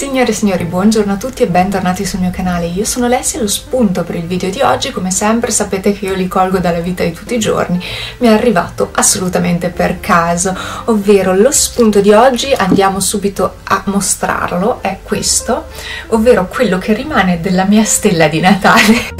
Signore e signori, buongiorno a tutti e bentornati sul mio canale. Io sono Lexi e lo spunto per il video di oggi, come sempre, sapete che io li colgo dalla vita di tutti i giorni, mi è arrivato assolutamente per caso, ovvero lo spunto di oggi, andiamo subito a mostrarlo, è questo, ovvero quello che rimane della mia stella di Natale.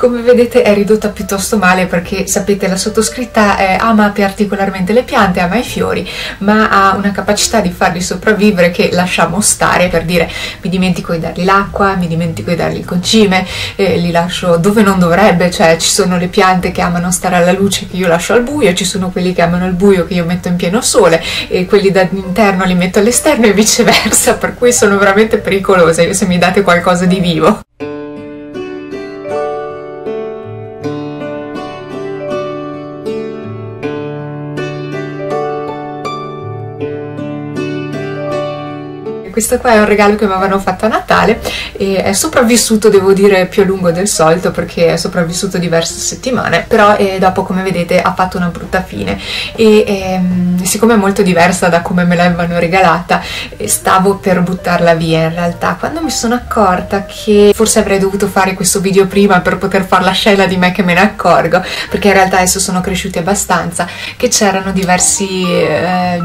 Come vedete è ridotta piuttosto male perché sapete la sottoscritta ama particolarmente le piante, ama i fiori, ma ha una capacità di farli sopravvivere che lasciamo stare, per dire mi dimentico di dargli l'acqua, mi dimentico di dargli il concime, li lascio dove non dovrebbe, cioè ci sono le piante che amano stare alla luce che io lascio al buio, ci sono quelli che amano il buio che io metto in pieno sole e quelli dall'interno li metto all'esterno e viceversa, per cui sono veramente pericolose se mi date qualcosa di vivo. Questo qua è un regalo che mi avevano fatto a Natale e è sopravvissuto, devo dire, più a lungo del solito perché è sopravvissuto diverse settimane, però dopo, come vedete, ha fatto una brutta fine e siccome è molto diversa da come me l'avevano regalata, stavo per buttarla via in realtà, quando mi sono accorta che forse avrei dovuto fare questo video prima per poter fare la scena di me che me ne accorgo, perché in realtà adesso sono cresciuti abbastanza che c'erano diversi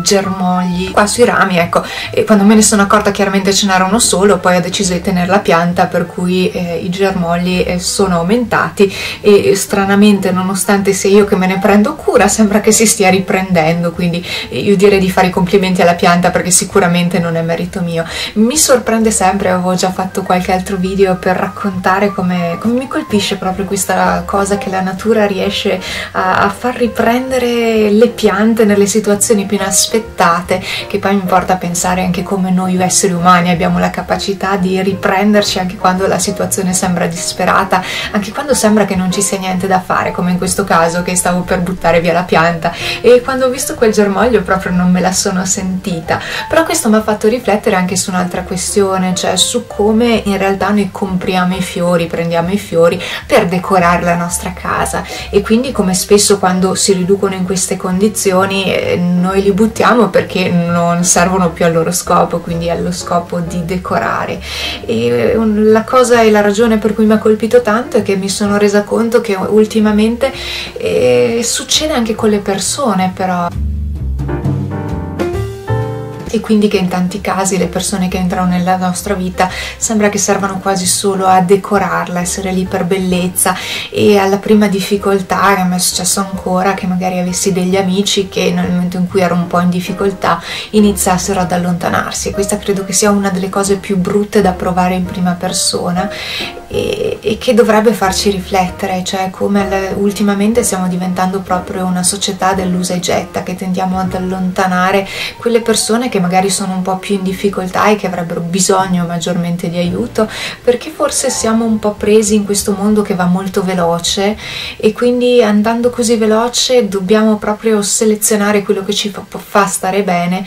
germogli qua sui rami, ecco, e quando me ne sono accorta chiaramente ce n'era uno solo, poi ho deciso di tenere la pianta, per cui i germogli sono aumentati e stranamente, nonostante sia io che me ne prendo cura, sembra che si stia riprendendo, quindi io direi di fare i complimenti alla pianta perché sicuramente non è merito mio. Mi sorprende sempre, avevo già fatto qualche altro video per raccontare come mi colpisce proprio questa cosa che la natura riesce a far riprendere le piante nelle situazioni più inaspettate, che poi mi porta a pensare anche come noi esseri umani abbiamo la capacità di riprenderci anche quando la situazione sembra disperata, anche quando sembra che non ci sia niente da fare, come in questo caso che stavo per buttare via la pianta e quando ho visto quel germoglio proprio non me la sono sentita. Però questo mi ha fatto riflettere anche su un'altra questione, cioè su come in realtà noi compriamo i fiori, prendiamo i fiori per decorare la nostra casa e quindi come spesso quando si riducono in queste condizioni noi li buttiamo perché non servono più al loro scopo, quindi allo scopo di decorare. E la cosa e la ragione per cui mi ha colpito tanto è che mi sono resa conto che ultimamente succede anche con le persone, però, e quindi che in tanti casi le persone che entrano nella nostra vita sembra che servano quasi solo a decorarla, essere lì per bellezza, e alla prima difficoltà, che mi è successo ancora, che magari avessi degli amici che nel momento in cui ero un po' in difficoltà iniziassero ad allontanarsi, e questa credo che sia una delle cose più brutte da provare in prima persona e che dovrebbe farci riflettere, cioè come ultimamente stiamo diventando proprio una società dell'usa e getta, che tendiamo ad allontanare quelle persone che magari sono un po' più in difficoltà e che avrebbero bisogno maggiormente di aiuto, perché forse siamo un po' presi in questo mondo che va molto veloce e quindi andando così veloce dobbiamo proprio selezionare quello che ci fa stare bene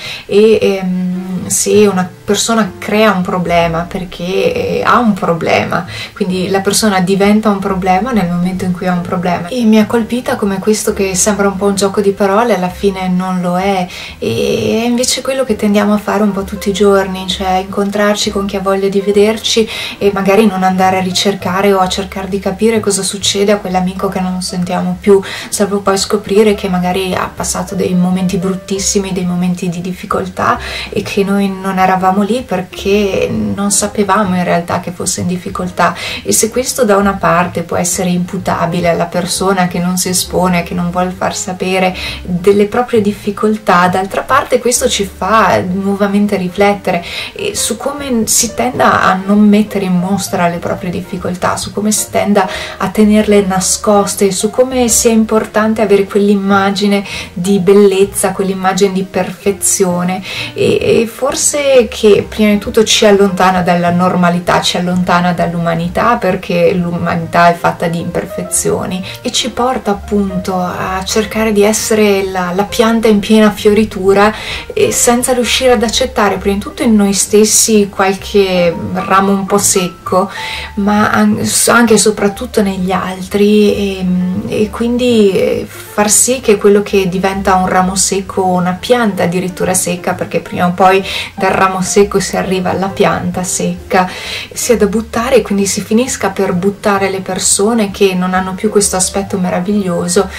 se una persona crea un problema perché ha un problema, quindi la persona diventa un problema nel momento in cui ha un problema, e mi ha colpita come questo, che sembra un po' un gioco di parole, alla fine non lo è, e è invece quello che tendiamo a fare un po' tutti i giorni, cioè incontrarci con chi ha voglia di vederci e magari non andare a ricercare o a cercare di capire cosa succede a quell'amico che non sentiamo più, salvo poi scoprire che magari ha passato dei momenti bruttissimi, dei momenti di difficoltà e che noi non eravamo lì perché non sapevamo in realtà che fosse in difficoltà. E se questo da una parte può essere imputabile alla persona che non si espone, che non vuole far sapere delle proprie difficoltà, d'altra parte questo ci fa nuovamente riflettere su come si tenda a non mettere in mostra le proprie difficoltà, su come si tenda a tenerle nascoste, su come sia importante avere quell'immagine di bellezza, quell'immagine di perfezione, e forse che prima di tutto ci allontana dalla normalità, ci allontana dall'umanità, perché l'umanità è fatta di imperfezioni e ci porta appunto a cercare di essere la pianta in piena fioritura e senza riuscire ad accettare prima di tutto in noi stessi qualche ramo un po' secco, ma anche e soprattutto negli altri, e quindi far sì che quello che diventa un ramo secco o una pianta addirittura secca, perché prima o poi dal ramo secco si arriva alla pianta secca, sia da buttare, e quindi si finisca per buttare le persone che non hanno più questo aspetto meraviglioso,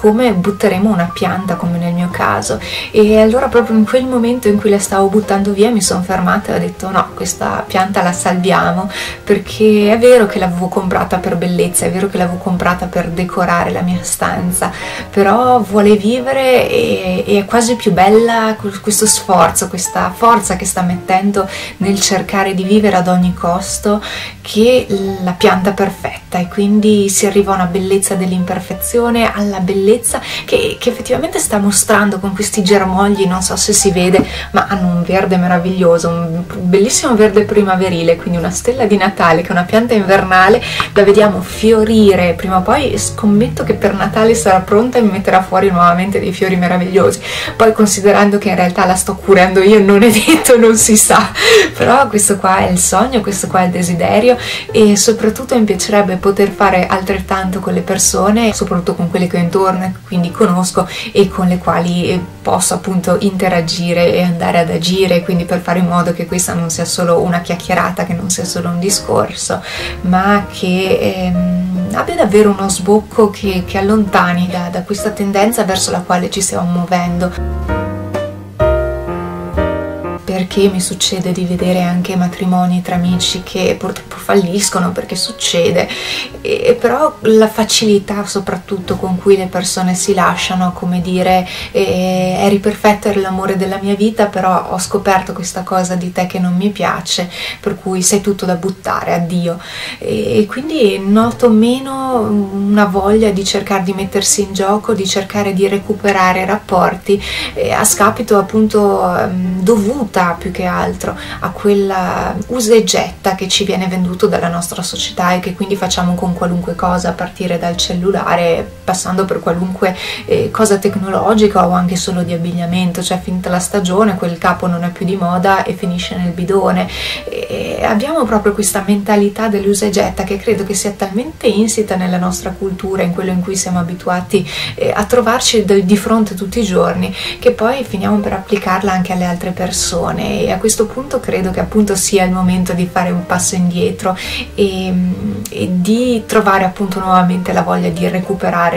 come butteremo una pianta, come nel mio caso. E allora proprio in quel momento in cui la stavo buttando via mi sono fermata e ho detto no, questa pianta la salviamo, perché è vero che l'avevo comprata per bellezza, è vero che l'avevo comprata per decorare la mia stanza, però vuole vivere e è quasi più bella questo sforzo, questa forza che sta mettendo nel cercare di vivere ad ogni costo, che la pianta perfetta. E quindi si arriva a una bellezza dell'imperfezione, alla bellezza che effettivamente sta mostrando con questi germogli, non so se si vede, ma hanno un verde meraviglioso, un bellissimo verde primaverile, quindi una stella di Natale che è una pianta invernale, la vediamo fiorire, prima o poi scommetto che per Natale sarà pronta e mi metterà fuori nuovamente dei fiori meravigliosi. Poi, considerando che in realtà la sto curando io, non è detto, non si sa, però questo qua è il sogno, questo qua è il desiderio, e soprattutto mi piacerebbe poter fare altrettanto con le persone, soprattutto con quelle che ho intorno, quindi conosco e con le quali posso appunto interagire e andare ad agire, quindi per fare in modo che questa non sia solo una chiacchierata, che non sia solo un discorso, ma che abbia davvero uno sbocco che allontani da questa tendenza verso la quale ci stiamo muovendo. Perché mi succede di vedere anche matrimoni tra amici che purtroppo falliscono, perché succede, e però la facilità soprattutto con cui le persone si lasciano, come dire eri perfetto, eri l'amore della mia vita, però ho scoperto questa cosa di te che non mi piace, per cui sei tutto da buttare, addio. E quindi noto meno una voglia di cercare di mettersi in gioco, di cercare di recuperare rapporti a scapito appunto dovuta più che altro a quella usa e getta che ci viene venduto dalla nostra società, e che quindi facciamo con qualunque cosa, a partire dal cellulare, passando per qualunque cosa tecnologica o anche solo di abbigliamento, cioè finita la stagione quel capo non è più di moda e finisce nel bidone. E abbiamo proprio questa mentalità dell'usa e getta che credo che sia talmente insita nella nostra cultura, in quello in cui siamo abituati a trovarci di fronte tutti i giorni, che poi finiamo per applicarla anche alle altre persone. E a questo punto credo che appunto sia il momento di fare un passo indietro e di trovare appunto nuovamente la voglia di recuperare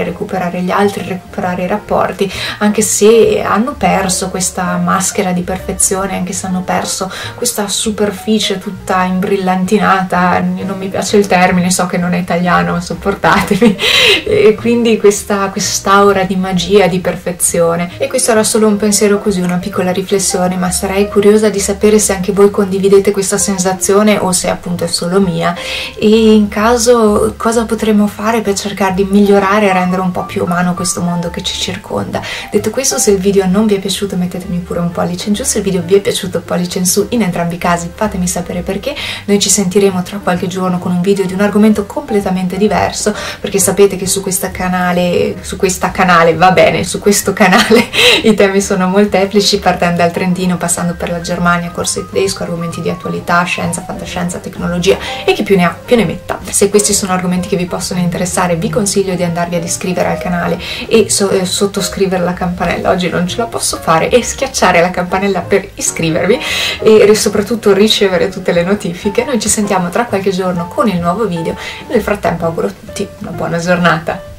gli altri, recuperare i rapporti, anche se hanno perso questa maschera di perfezione, anche se hanno perso questa superficie tutta imbrillantinata, non mi piace il termine, so che non è italiano, ma sopportatemi, e quindi quest'aura di magia, di perfezione. E questo era solo un pensiero così, una piccola riflessione, ma sarei curiosa di sapere se anche voi condividete questa sensazione o se appunto è solo mia, e in caso cosa potremmo fare per cercare di migliorare e rendere un po' più umano questo mondo che ci circonda. Detto questo, se il video non vi è piaciuto mettetemi pure un pollice in giù, se il video vi è piaciuto pollice in su, in entrambi i casi fatemi sapere perché. Noi ci sentiremo tra qualche giorno con un video di un argomento completamente diverso, perché sapete che su questo canale i temi sono molteplici, partendo dal Trentino, passando per la Germania, corso di tedesco, argomenti di attualità, scienza, fantascienza, tecnologia e chi più ne ha più ne metta. Se questi sono argomenti che vi possono interessare, vi consiglio di andarvi ad iscrivere al canale e sottoscrivere la campanella, oggi non ce la posso fare, e schiacciare la campanella per iscrivervi e soprattutto ricevere tutte le notifiche. Noi ci sentiamo tra qualche giorno con il nuovo video, nel frattempo auguro a tutti una buona giornata.